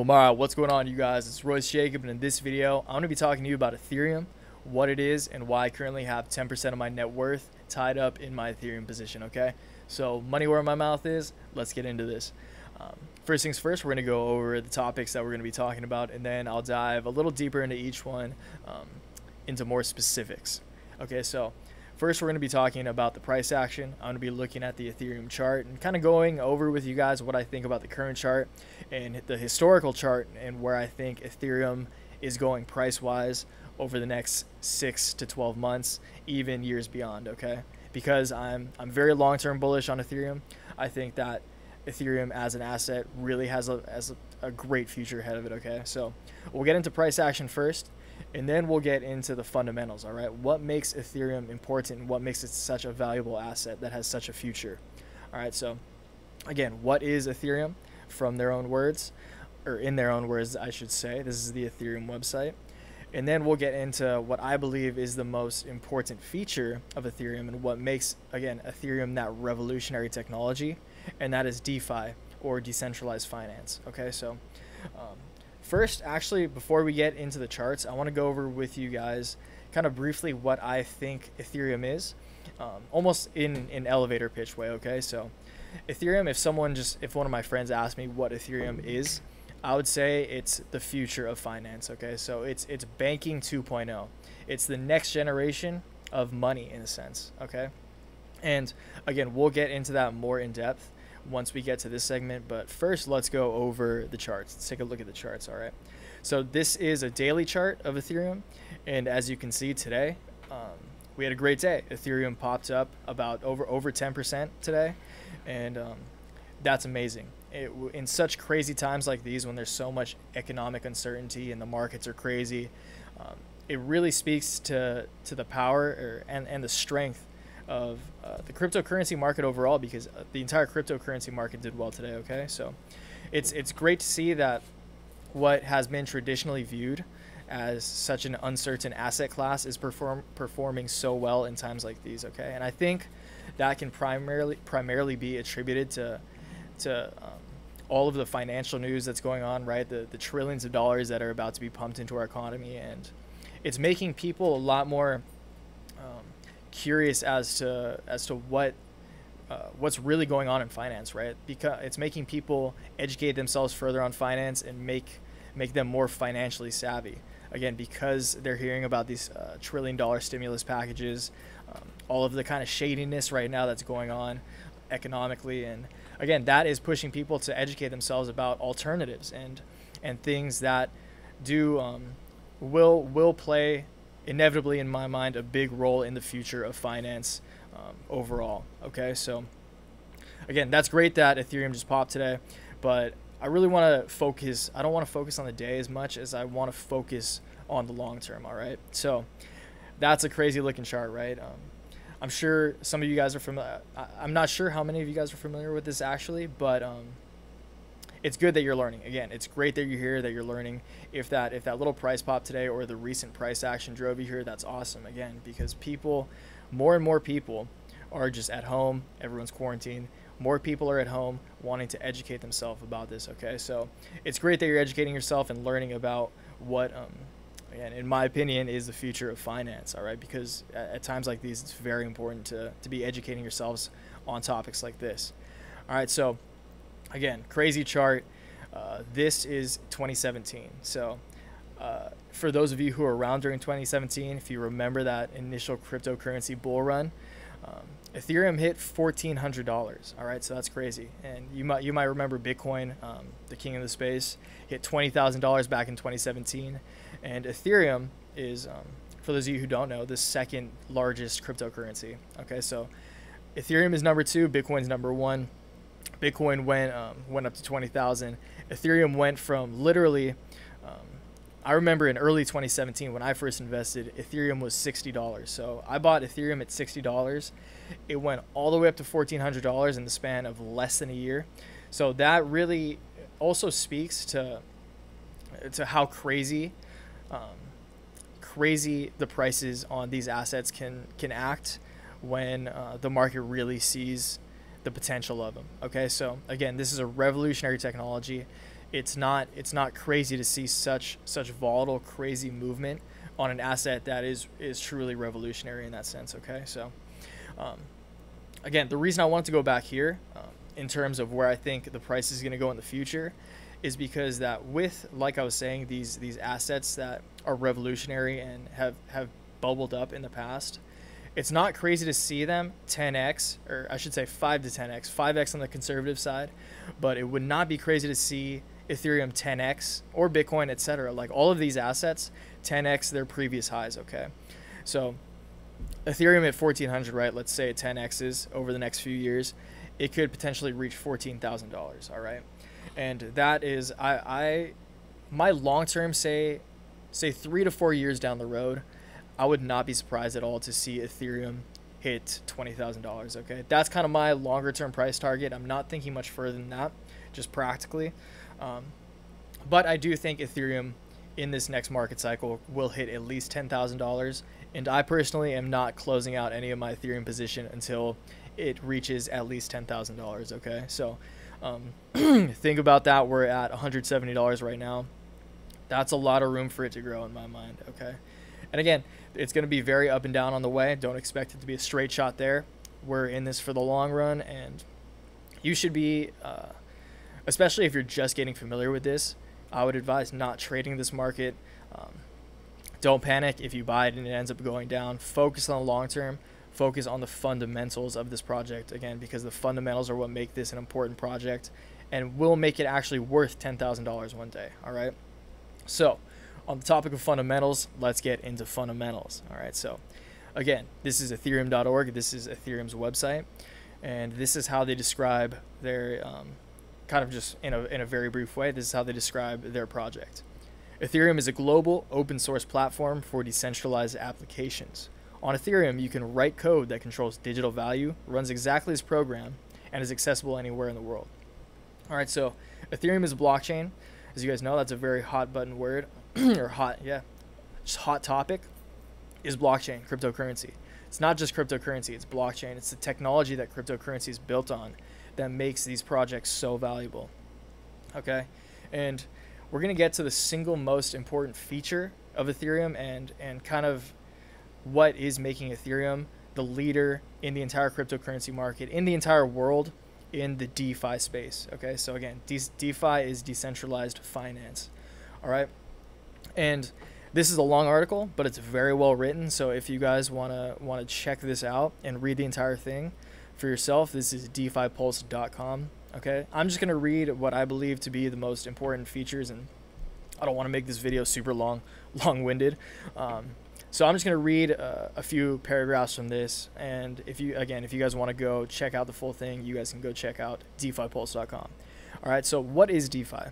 Boom. All right, what's going on, you guys? It's Royce Jacob, and in this video, I'm going to be talking to you about Ethereum, what it is, and why I currently have 10% of my net worth tied up in my Ethereum position, okay? So money where my mouth is, let's get into this. First things first, we're going to go over the topics that we're going to be talking about, and then I'll dive a little deeper into each one, into more specifics. Okay, so first, we're going to be talking about the price action. I'm going to be looking at the Ethereum chart and kind of going over with you guys what I think about the current chart and the historical chart and where I think Ethereum is going price-wise over the next 6 to 12 months, even years beyond, okay? Because I'm very long-term bullish on Ethereum. I think that Ethereum as an asset really has a great future ahead of it, okay? So we'll get into price action first, and then we'll get into the fundamentals, all right? What makes Ethereum important and what makes it such a valuable asset that has such a future? All right, so again, what is Ethereum? From their own words, or in their own words, I should say. This is the Ethereum website. And then we'll get into what I believe is the most important feature of Ethereum and what makes, again, Ethereum that revolutionary technology, and that is DeFi, or decentralized finance, okay? So first, actually, before we get into the charts, I want to go over with you guys kind of briefly what I think Ethereum is, almost in an elevator pitch way, okay? So Ethereum, if one of my friends asked me what Ethereum is, I would say it's the future of finance, okay? So it's banking 2.0. It's the next generation of money, in a sense, okay? And again, we'll get into that more in depth once we get to this segment, but first let's go over the charts. Let's take a look at the charts, all right? So this is a daily chart of Ethereum, and as you can see today, we had a great day. Ethereum popped up about over 10% today, and that's amazing. In such crazy times like these, when there's so much economic uncertainty and the markets are crazy, it really speaks to the power and the strength of the cryptocurrency market overall, because the entire cryptocurrency market did well today, okay? So it's great to see that what has been traditionally viewed as such an uncertain asset class is performing so well in times like these, okay? And I think that can primarily be attributed to all of the financial news that's going on, right? The trillions of dollars that are about to be pumped into our economy, and it's making people a lot more curious as to what's really going on in finance, right? Because it's making people educate themselves further on finance and make them more financially savvy. Again, because they're hearing about these trillion-dollar stimulus packages, all of the kind of shadiness right now that's going on economically, and again, that is pushing people to educate themselves about alternatives and things that do will play inevitably, in my mind, a big role in the future of finance overall, okay? So again, that's great that Ethereum just popped today, but I really want to focus. I don't want to focus on the day as much as I want to focus on the long term, all right? So that's a crazy looking chart, right? I'm sure some of you guys are familiar. I'm not sure how many of you guys are familiar with this actually, but it's good that you're learning. Again, it's great that you're here, that you're learning. If that little price pop today or the recent price action drove you here, that's awesome, again, because people, more and more people are just at home. Everyone's quarantined. More people are at home wanting to educate themselves about this, okay? So it's great that you're educating yourself and learning about what, again, in my opinion, is the future of finance, all right? Because at times like these, it's very important to be educating yourselves on topics like this. All right, so again, crazy chart. This is 2017. So for those of you who were around during 2017, if you remember that initial cryptocurrency bull run, Ethereum hit $1,400, all right? So that's crazy. And you might remember Bitcoin, the king of the space, hit $20,000 back in 2017. And Ethereum is, for those of you who don't know, the second largest cryptocurrency, okay? So Ethereum is number 2, Bitcoin's number 1. Bitcoin went up to 20,000. Ethereum went from literally, I remember in early 2017 when I first invested, Ethereum was $60. So I bought Ethereum at $60. It went all the way up to $1,400 in the span of less than a year. So that really also speaks to how crazy the prices on these assets can act when the market really sees the potential of them, okay? So again, this is a revolutionary technology. it's not crazy to see such volatile, crazy movement on an asset that is truly revolutionary in that sense. Okay, so again, the reason I wanted to go back here in terms of where I think the price is going to go in the future is because that, with, like I was saying, these assets that are revolutionary and have bubbled up in the past, it's not crazy to see them 10x, or I should say 5 to 10x, 5x on the conservative side, but it would not be crazy to see Ethereum 10x or Bitcoin, etc. Like all of these assets 10x their previous highs. Okay, so Ethereum at 1400, right? Let's say it 10x's over the next few years, it could potentially reach $14,000. All right, and that is my long term, say 3 to 4 years down the road, I would not be surprised at all to see Ethereum hit $20,000. Okay, that's kind of my longer term price target. I'm not thinking much further than that, just practically. But I do think Ethereum in this next market cycle will hit at least $10,000, and I personally am not closing out any of my Ethereum position until it reaches at least $10,000. Okay, so think about that. We're at $170 right now. That's a lot of room for it to grow in my mind. Okay. And again, it's going to be very up and down on the way. Don't expect it to be a straight shot there. We're in this for the long run, and you should be, especially if you're just getting familiar with this, I would advise not trading this market. Don't panic if you buy it and it ends up going down. Focus on the long term. Focus on the fundamentals of this project, again, because the fundamentals are what make this an important project and will make it actually worth $10,000 one day. All right. So on the topic of fundamentals, let's get into fundamentals. All right, so again, this is ethereum.org. This is Ethereum's website, and this is how they describe their kind of, just in a very brief way, this is how they describe their project. Ethereum is a global open source platform for decentralized applications. On Ethereum, you can write code that controls digital value, runs exactly as programmed, and is accessible anywhere in the world. All right, so Ethereum is a blockchain. As you guys know, that's a very hot button word. Or hot, yeah, just hot topic is blockchain, cryptocurrency. It's not just cryptocurrency, it's blockchain. It's the technology that cryptocurrency is built on that makes these projects so valuable. Okay, and we're going to get to the single most important feature of Ethereum and kind of what is making Ethereum the leader in the entire cryptocurrency market, in the entire world, in the DeFi space. Okay, so again, DeFi is decentralized finance. All right. And this is a long article, but it's very well written. So if you guys want to check this out and read the entire thing for yourself, this is defipulse.com. Okay, I'm just going to read what I believe to be the most important features, and I don't want to make this video super long-winded. So I'm just going to read a few paragraphs from this. And if you guys want to go check out the full thing, you guys can go check out defipulse.com. All right, so what is DeFi?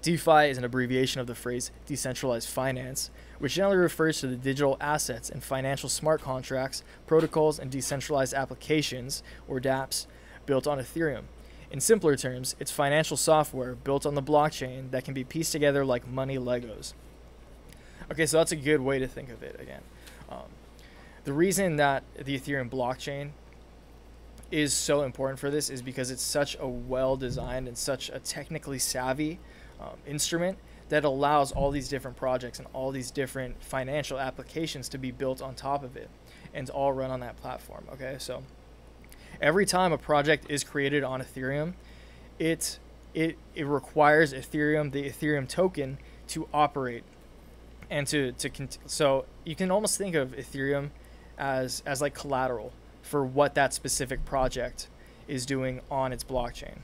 DeFi is an abbreviation of the phrase decentralized finance, which generally refers to the digital assets and financial smart contracts, protocols, and decentralized applications, or dApps, built on Ethereum. In simpler terms, it's financial software built on the blockchain that can be pieced together like money Legos. Okay, so that's a good way to think of it again. The reason that the Ethereum blockchain is so important for this is because it's such a well-designed and such a technically savvy instrument that allows all these different projects and all these different financial applications to be built on top of it and all run on that platform. Okay, so every time a project is created on Ethereum, it requires Ethereum, the Ethereum token, to operate and so you can almost think of Ethereum as like collateral for what that specific project is doing on its blockchain.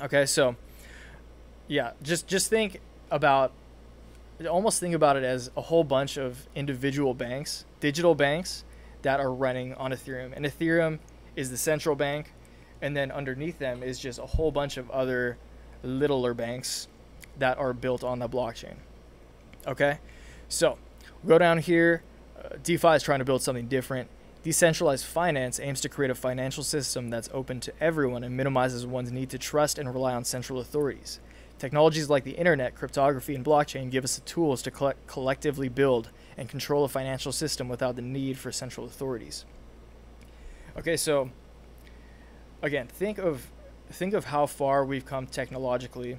Okay, so yeah, just think about it as a whole bunch of individual banks, digital banks, that are running on Ethereum. And Ethereum is the central bank, and then underneath them is just a whole bunch of other littler banks that are built on the blockchain. Okay, so go down here. DeFi is trying to build something different. Decentralized finance aims to create a financial system that's open to everyone and minimizes one's need to trust and rely on central authorities. Technologies like the internet, cryptography, and blockchain give us the tools to collectively build and control a financial system without the need for central authorities. Okay, so again, think of how far we've come technologically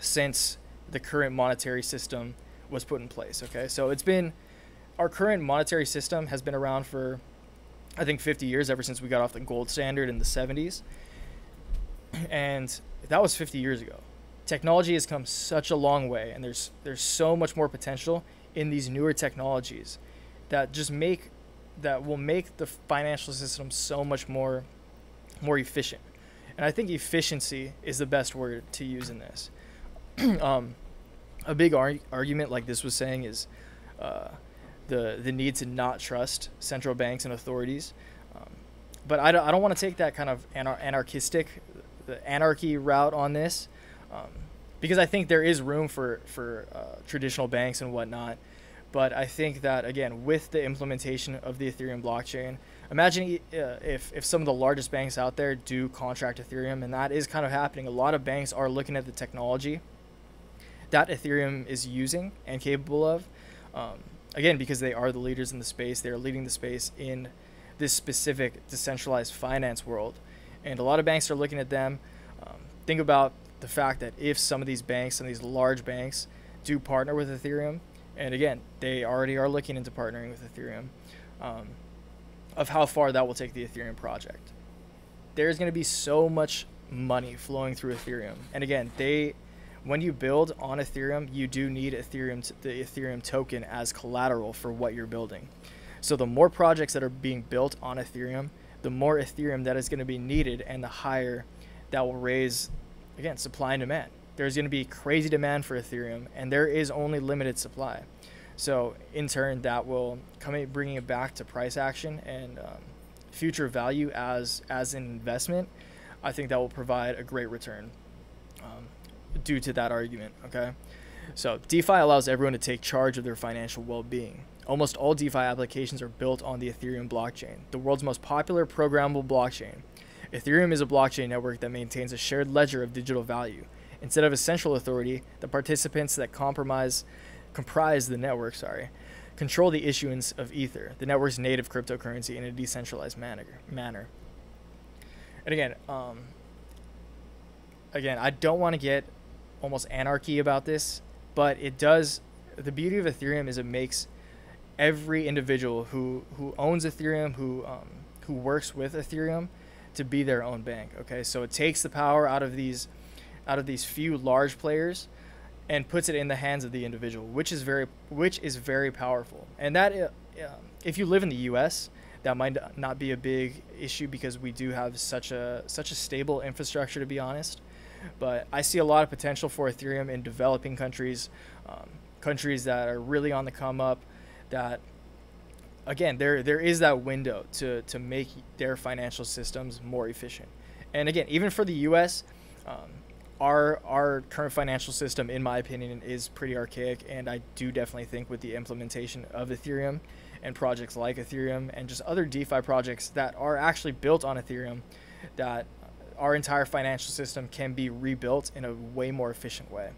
since the current monetary system was put in place. Okay, so it's been, our current monetary system has been around for, I think, 50 years, ever since we got off the gold standard in the 70s. And that was 50 years ago. Technology has come such a long way, and there's so much more potential in these newer technologies that just make, that will make the financial system so much more efficient. And I think efficiency is the best word to use in this. A big argument, like this was saying, is the need to not trust central banks and authorities. But I don't want to take that kind of anarchy route on this, because I think there is room for traditional banks and whatnot. But I think that, again, with the implementation of the Ethereum blockchain, imagine if some of the largest banks out there do contract Ethereum, and that is kind of happening. A lot of banks are looking at the technology that Ethereum is using and capable of, again, because they are the leaders in the space. They're leading the space in this specific decentralized finance world. And a lot of banks are looking at them. Think about the fact that if some of these banks, some of these large banks, do partner with Ethereum, and again, they already are looking into partnering with Ethereum, of how far that will take the Ethereum project. There's going to be so much money flowing through Ethereum. And again, when you build on Ethereum, you do need Ethereum, the Ethereum token, as collateral for what you're building. So the more projects that are being built on Ethereum, the more Ethereum that is going to be needed, and the higher that will raise, again, supply and demand. There's going to be crazy demand for Ethereum, and there is only limited supply. So in turn, that will bringing it back to price action and future value as an investment. I think that will provide a great return due to that argument. Okay, so DeFi allows everyone to take charge of their financial well-being. Almost all DeFi applications are built on the Ethereum blockchain, the world's most popular programmable blockchain. Ethereum is a blockchain network that maintains a shared ledger of digital value. Instead of a central authority, the participants that comprise the network, control the issuance of Ether, the network's native cryptocurrency, in a decentralized manner. And again, I don't want to get almost anarchy about this, but it does. The beauty of Ethereum is it makes every individual who owns Ethereum, who works with Ethereum, to be their own bank. Okay, so it takes the power out of these few large players and puts it in the hands of the individual, which is very powerful. And that, if you live in the US, that might not be a big issue because we do have such a stable infrastructure, to be honest. But I see a lot of potential for Ethereum in developing countries, countries that are really on the come up, that, again, there is that window to make their financial systems more efficient. And again, even for the US, our current financial system, in my opinion, is pretty archaic. And I do definitely think with the implementation of Ethereum and projects like Ethereum and just other DeFi projects that are actually built on Ethereum, that our entire financial system can be rebuilt in a way more efficient way.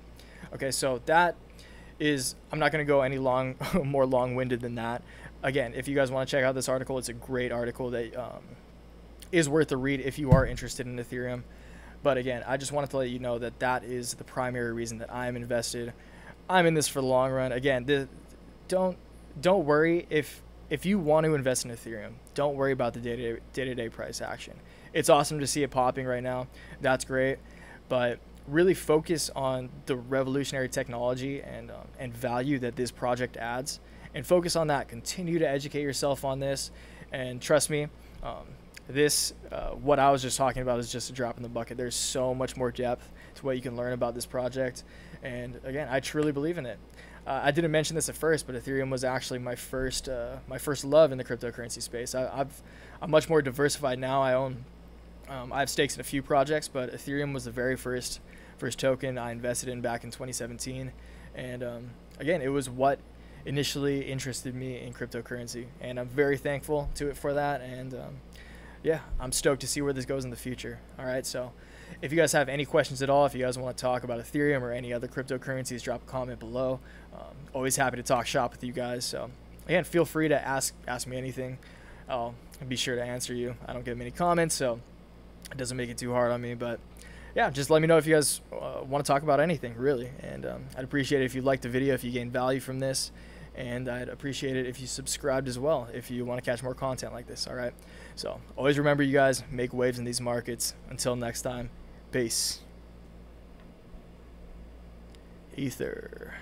Okay, so that is, I'm not going to go any more long-winded than that. Again, if you guys want to check out this article, it's a great article that is worth a read if you are interested in Ethereum. But again, I just wanted to let you know that that is the primary reason that I'm invested. I'm in this for the long run. Again, don't worry if you want to invest in Ethereum. Don't worry about the day-to-day price action. It's awesome to see it popping right now. That's great, but really focus on the revolutionary technology and value that this project adds, and focus on that. Continue to educate yourself on this, and trust me. What I was just talking about is just a drop in the bucket. There's so much more depth to what you can learn about this project. And again, I truly believe in it. I didn't mention this at first, but Ethereum was actually my first love in the cryptocurrency space. I'm much more diversified now. I have stakes in a few projects, but Ethereum was the very first token I invested in back in 2017. And again, it was what initially interested me in cryptocurrency, and I'm very thankful to it for that. And yeah, I'm stoked to see where this goes in the future. All right, so if you guys have any questions at all, if you guys want to talk about Ethereum or any other cryptocurrencies, drop a comment below. Always happy to talk shop with you guys. So again, feel free to ask me anything. I'll be sure to answer you. I don't get many comments, so it doesn't make it too hard on me. But yeah, just let me know if you guys want to talk about anything, really. And I'd appreciate it if you liked the video, if you gained value from this. And I'd appreciate it if you subscribed as well, if you want to catch more content like this. All right. So always remember, you guys, make waves in these markets. Until next time, peace. Ether.